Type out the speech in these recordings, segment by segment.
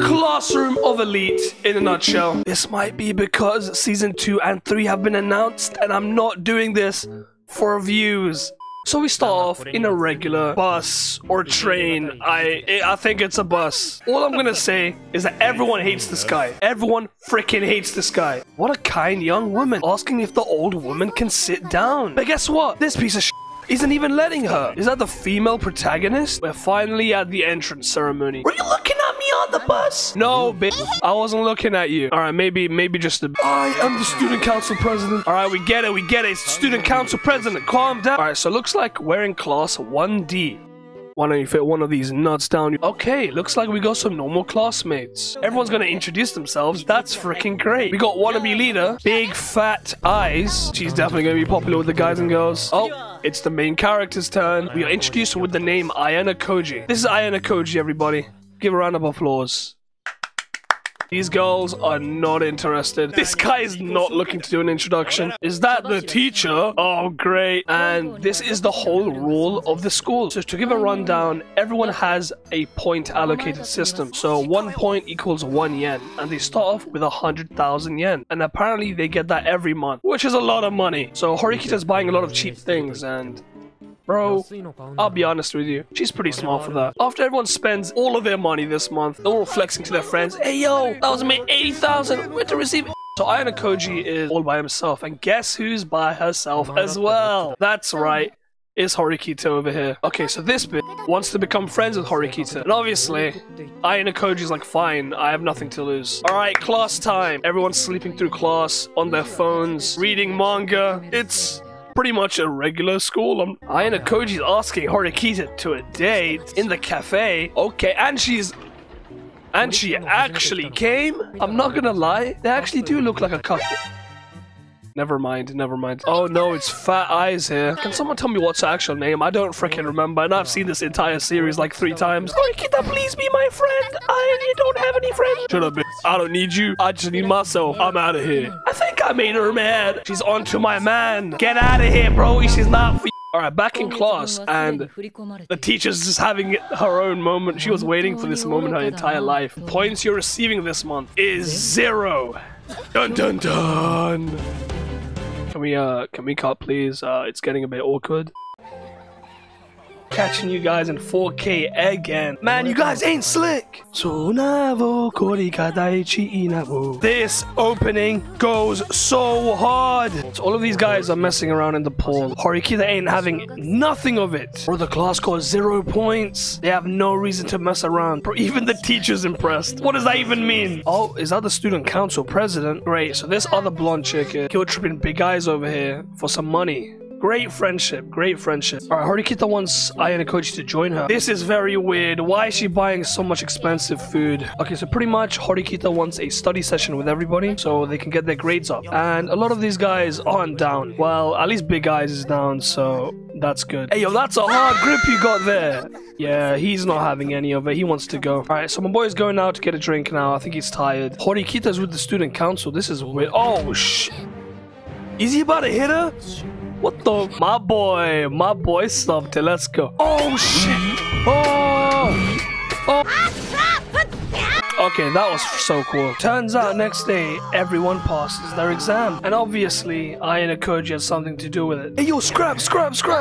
Classroom of Elite in a nutshell. This might be because season 2 and 3 have been announced and I'm not doing this for views. So we start off in a regular bus or train. I think it's a bus. All I'm gonna say is that everyone hates this guy. Everyone freaking hates this guy. What a kind young woman asking if the old woman can sit down. But guess what? This piece of shit isn't even letting her. Is that the female protagonist? We're finally at the entrance ceremony. Were you looking at me on the bus? No, bitch. I wasn't looking at you. All right, maybe just a... I am the student council president. All right, we get it. It's the student council president. Calm down. All right, so it looks like we're in class 1D. Why don't you fit one of these nuts down? Okay, looks like we got some normal classmates. Everyone's gonna introduce themselves. That's freaking great. We got wannabe leader, big fat eyes. She's definitely gonna be popular with the guys and girls. Oh, it's the main character's turn. We are introduced with the name Ayanokōji. This is Ayanokōji, everybody. Give a round of applause. These girls are not interested. This guy is not looking to do an introduction. Is that the teacher? Oh, great. And this is the whole rule of the school. So to give a rundown, everyone has a point allocated system. So 1 point equals 1 yen. And they start off with 100,000 yen. And apparently they get that every month, which is a lot of money. So Horikita's buying a lot of cheap things and... Bro, I'll be honest with you, she's pretty smart for that. After everyone spends all of their money this month, they're all flexing to their friends. Hey yo, that was me, 80,000, we're to receive. So Ayanokōji is all by himself, and guess who's by herself as well? That's right, it's Horikita over here. Okay, so this bitch wants to become friends with Horikita, and obviously, Ayanokōji's like, fine, I have nothing to lose. All right, class time. Everyone's sleeping through class, on their phones, reading manga. It's... pretty much a regular school. Ayanokōji's asking Horikita to a date in the cafe. Okay, and she actually came? I'm not gonna lie, they actually do look like a couple. Never mind. Oh no, it's fat eyes here. Can someone tell me what's her actual name? I don't freaking remember, and I've seen this entire series like 3 times. Horikita, please be my friend. I don't have any friends. Shut up, bitch. I don't need you. I just need myself. I'm out of here. I think I made her mad. She's on to my man. Get out of here, bro. She's not for you. Alright, back in class, and the teacher's just having her own moment. She was waiting for this moment her entire life. Points you're receiving this month is 0. Dun dun dun. Can we cut, please? It's getting a bit awkward. Catching you guys in 4K again. Man, you guys ain't slick! This opening goes so hard! So all of these guys are messing around in the pool. Horikita ain't having nothing of it. Bro, the class got 0 points. They have no reason to mess around. Bro, even the teacher's impressed. What does that even mean? Oh, is that the student council president? Great, so this other blonde chick here, he'll tripping big eyes over here for some money. Great friendship. All right, Horikita wants Ayanokōji to join her. This is very weird. Why is she buying so much expensive food? Okay, so pretty much Horikita wants a study session with everybody so they can get their grades up. And a lot of these guys aren't down. Well, at least Big Eyes is down, so that's good. Hey, yo, that's a hard grip you got there. Yeah, he's not having any of it. He wants to go. All right, so my boy's going out to get a drink now. I think he's tired. Horikita's with the student council. This is weird. Oh, shit. Is he about to hit her? What the? My boy stopped it. Let's go. Oh, shit. Oh. Okay, that was so cool. Turns out next day, everyone passes their exam. And obviously, Ayanokōji has something to do with it. Hey, yo, scrap.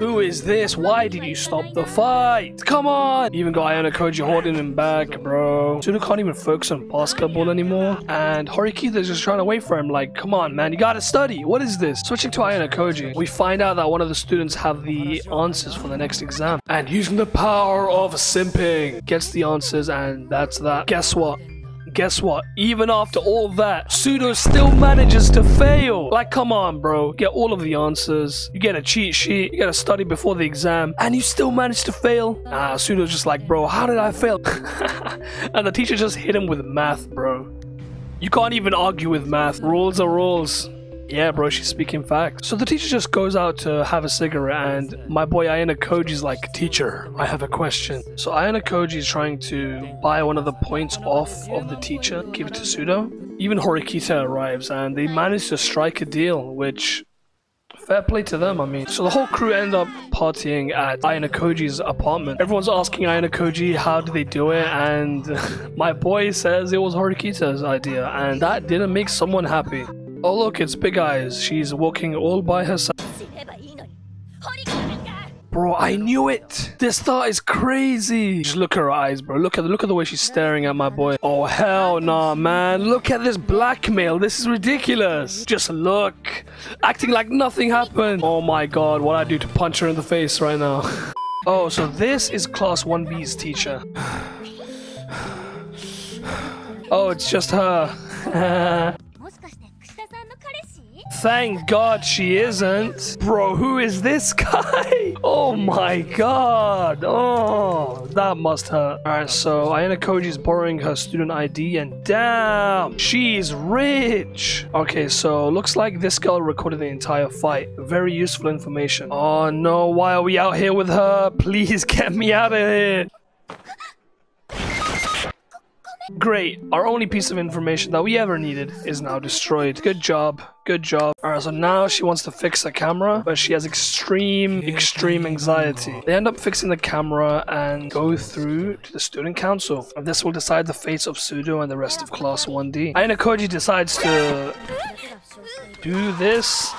Who is this? Why did you stop the fight? Come on. Even got Ayanokōji holding him back, bro. Sudo can't even focus on basketball anymore. And Horikita's just trying to wait for him. Like, come on, man. You gotta study. What is this? Switching to Ayanokōji, we find out that one of the students have the answers for the next exam. And using the power of simping, gets the answers, and that's that. Guess what? Even after all that, Sudo still manages to fail. Like, come on, bro. Get all of the answers. You get a cheat sheet. You get to study before the exam. And you still manage to fail? Nah, Sudo's just like, bro, how did I fail? And the teacher just hit him with math, bro. You can't even argue with math. Rules are rules. Yeah, bro, she's speaking facts. So the teacher just goes out to have a cigarette, and my boy Ayanokōji's like, teacher, I have a question. So Ayanokōji's trying to buy one of the points off of the teacher, give it to Sudo. Even Horikita arrives, and they manage to strike a deal, which... fair play to them, I mean. So the whole crew end up partying at Ayanokōji's apartment. Everyone's asking Ayanokōji how do they do it, and my boy says it was Horikita's idea, and that didn't make someone happy. Oh look, it's Big Eyes. She's walking all by herself. Bro, I knew it! This thought is crazy! Just look at her eyes, bro. Look at the way she's staring at my boy. Oh, hell nah, man. Look at this blackmail. This is ridiculous. Just look. Acting like nothing happened. Oh my god, what I do to punch her in the face right now. Oh, so this is Class 1B's teacher. Oh, it's just her. Thank God she isn't. Bro, who is this guy? Oh my god. Oh, that must hurt. Alright, so Ayanokōji's borrowing her student ID and damn, she's rich. Okay, so looks like this girl recorded the entire fight. Very useful information. Oh no, why are we out here with her? Please get me out of here. Great, our only piece of information that we ever needed is now destroyed. Good job, good job. Alright, so now she wants to fix the camera, but she has extreme anxiety. They end up fixing the camera and go through to the student council. And this will decide the fate of Sudo and the rest of Class 1D. Ayanokōji decides to do this.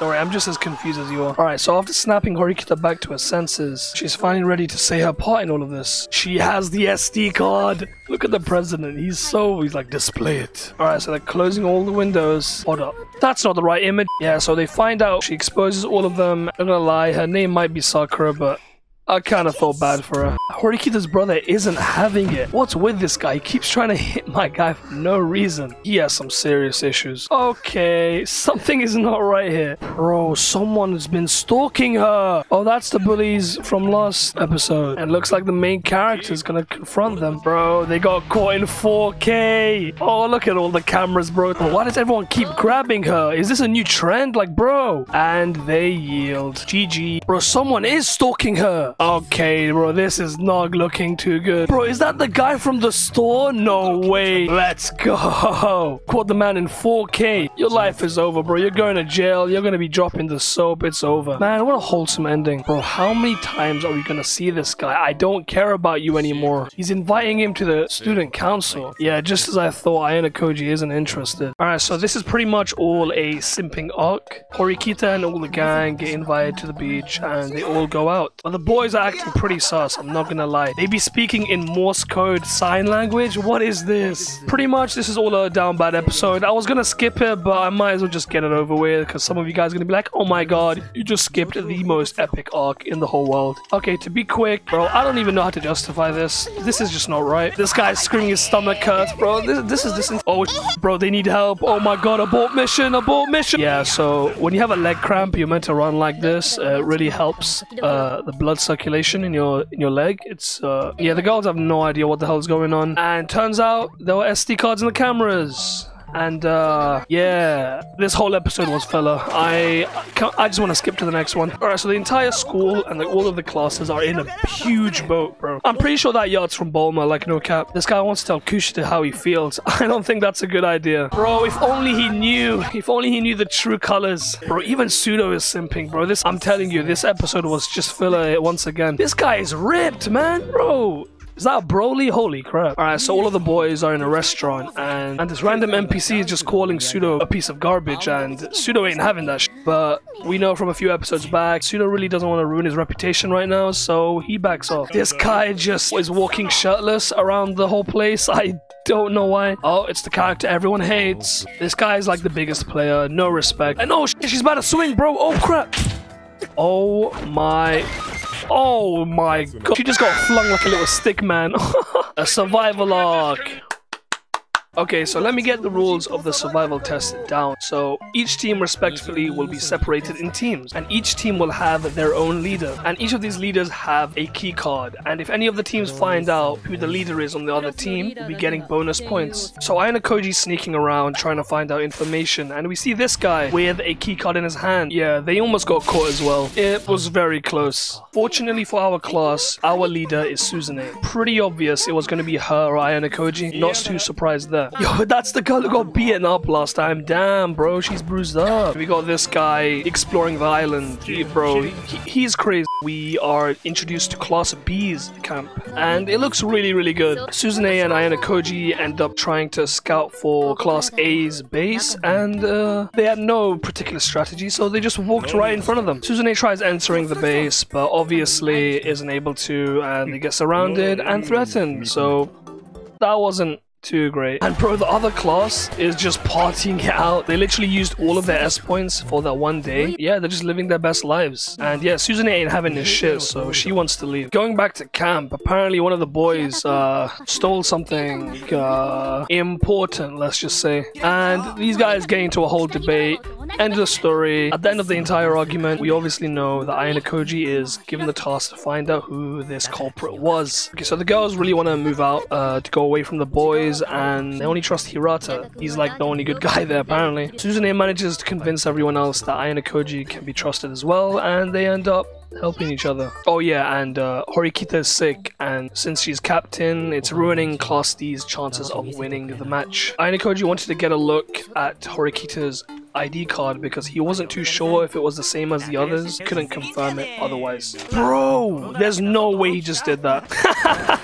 Don't worry, I'm just as confused as you are. Alright, so after snapping Horikita back to her senses, she's finally ready to say her part in all of this. She has the SD card! Look at the president, he's like, display it. Alright, so they're closing all the windows. Hold up, that's not the right image. Yeah, so they find out she exposes all of them. I'm not gonna lie, her name might be Sakura, but I kind of felt bad for her. Horikita's brother isn't having it. What's with this guy? He keeps trying to hit my guy for no reason. He has some serious issues. Okay, something is not right here. Bro, someone's been stalking her. Oh, that's the bullies from last episode. And looks like the main character's gonna confront them. Bro, they got caught in 4K. Oh, look at all the cameras, bro. Why does everyone keep grabbing her? Is this a new trend? Like, bro. And they yield. GG. Bro, someone is stalking her. Okay, bro, this is not looking too good. Bro, is that the guy from the store? No way. Let's go. Caught the man in 4K. Your life is over, bro. You're going to jail. You're going to be dropping the soap. It's over. Man, what a wholesome ending. Bro, how many times are we going to see this guy? I don't care about you anymore. He's inviting him to the student council. Yeah, just as I thought, Ayanokōji isn't interested. Alright, so this is pretty much all a simping arc. Horikita and all the gang get invited to the beach and they all go out. But the boys are acting pretty sus, I'm not gonna lie. They be speaking in Morse code sign language? What is this? Pretty much this is all a down bad episode. I was gonna skip it, but I might as well just get it over with because some of you guys are gonna be like, oh my god, you just skipped the most epic arc in the whole world. Okay, to be quick, bro, I don't even know how to justify this. This is just not right. This guy's screaming his stomach hurts, bro. Oh, bro, they need help. Oh my god, abort mission, abort mission. Yeah, so when you have a leg cramp, you're meant to run like this. It really helps the blood circulation in your leg. It's yeah, the girls have no idea what the hell's going on, and turns out there were SD cards in the cameras. And yeah, this whole episode was filler. I just want to skip to the next one. Alright, so the entire school and all of the classes are in a huge boat, bro. I'm pretty sure that yacht's from Bulma, like no cap. This guy wants to tell Kushida how he feels. I don't think that's a good idea. Bro, if only he knew. If only he knew the true colors. Bro, even Sudo is simping, bro. This, I'm telling you, this episode was just filler once again. This guy is ripped, man, bro. Is that a Broly? Holy crap. Alright, so all of the boys are in a restaurant and this random NPC is just calling Sudo a piece of garbage, and Sudo ain't having that shit. But we know from a few episodes back, Sudo really doesn't want to ruin his reputation right now, so he backs off. This guy just is walking shirtless around the whole place. I don't know why. Oh, it's the character everyone hates. This guy is like the biggest player, no respect. And oh, she's about to swing, bro. Oh crap. Oh my god, she just got flung like a little stick man. A survival arc. Okay, so let me get the rules of the survival test down. So each team respectively will be separated in teams, and each team will have their own leader, and each of these leaders have a key card, and if any of the teams find out who the leader is on the other team, we'll be getting bonus points. So Ayanokōji's sneaking around trying to find out information, and we see this guy with a key card in his hand. Yeah, they almost got caught as well. It was very close. Fortunately for our class, our leader is Suzune. Pretty obvious it was going to be her or Ayanokōji. Not too surprised there. Yo, that's the girl who got beaten up last time. Damn, bro, she's bruised up. We got this guy exploring the island. He's crazy. We are introduced to Class B's camp, and it looks really, really good. Suzune and Ayanokōji end up trying to scout for Class A's base, and they had no particular strategy, so they just walked right in front of them. Suzune tries entering the base, but obviously isn't able to, and they get surrounded and threatened, so that wasn't too great. And bro, the other class is just partying out. They literally used all of their S points for that one day. Yeah, they're just living their best lives. And yeah, Suzune ain't having this shit, so she wants to leave. Going back to camp, apparently one of the boys stole something important, let's just say. And these guys get into a whole debate. End of the story. At the end of the entire argument, we obviously know that Ayanokōji is given the task to find out who this culprit was. Okay, so the girls really want to move out to go away from the boys, and they only trust Hirata. He's like the only good guy there, apparently. Suzune manages to convince everyone else that Ayanokōji can be trusted as well, and they end up helping each other. Oh yeah, and Horikita is sick, and since she's captain, it's ruining Class D's chances of winning the match. Ayanokōji wanted to get a look at Horikita's ID card because he wasn't too sure if it was the same as the others. Couldn't confirm it otherwise. Bro, there's no way he just did that.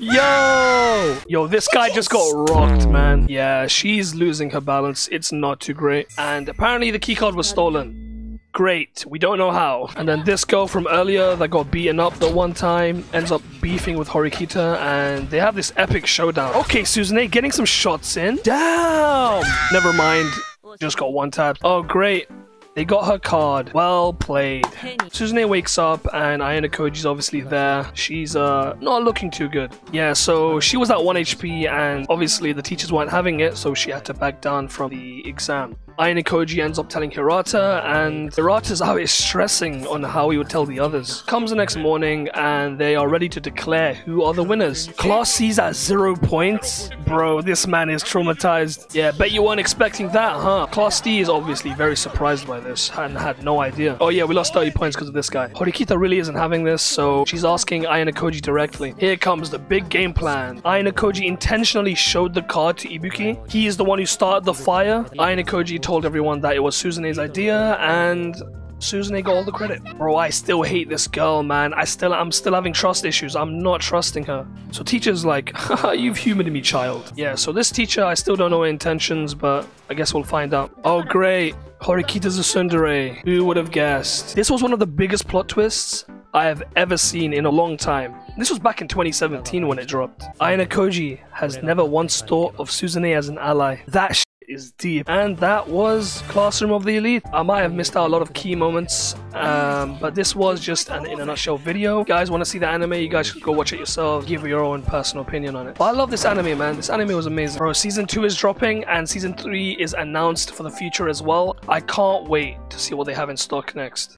Yo, this guy just got rocked, man. Yeah, she's losing her balance. It's not too great. And apparently the keycard was stolen. Great, we don't know how. And then this girl from earlier that got beaten up the one time ends up beefing with Horikita, and they have this epic showdown. Okay, Suzune getting some shots in. Damn! Never mind. Just got one tap. Oh, great. They got her card. Well played. Suzune wakes up and Ayanokōji's obviously there. She's not looking too good. Yeah, so she was at 1 HP and obviously the teachers weren't having it, so she had to back down from the exam. Ayanokōji ends up telling Hirata, and Hirata's out is stressing on how he would tell the others. Comes the next morning and they are ready to declare who are the winners. Class C's at 0 points. Bro, this man is traumatized. Yeah, bet you weren't expecting that, huh? Class D is obviously very surprised by this and had no idea. Oh yeah, we lost 30 points because of this guy. Horikita really isn't having this, so she's asking Ayanokōji directly. Here comes the big game plan. Ayanokōji intentionally showed the card to Ibuki. He is the one who started the fire. Ayanokōji told everyone that it was Suzune's idea, and Suzune got all the credit. Bro, I still hate this girl, man. I'm still having trust issues. I'm not trusting her. So teacher's like, haha, you've humored me, child. Yeah, so this teacher, I still don't know her intentions, but I guess we'll find out. Oh, great. Horikita's a tsundere. Who would have guessed? This was one of the biggest plot twists I have ever seen in a long time. This was back in 2017 when it dropped. Ayanokōji has never once thought of Suzune as an ally. That shit is deep. And that was Classroom of the Elite. I might have missed out a lot of key moments, but this was just an in a nutshell video. You guys want to see the anime? You guys should go watch it yourself. Give your own personal opinion on it. But I love this anime, man. This anime was amazing. Bro, season 2 is dropping and season 3 is announced for the future as well. I can't wait to see what they have in stock next.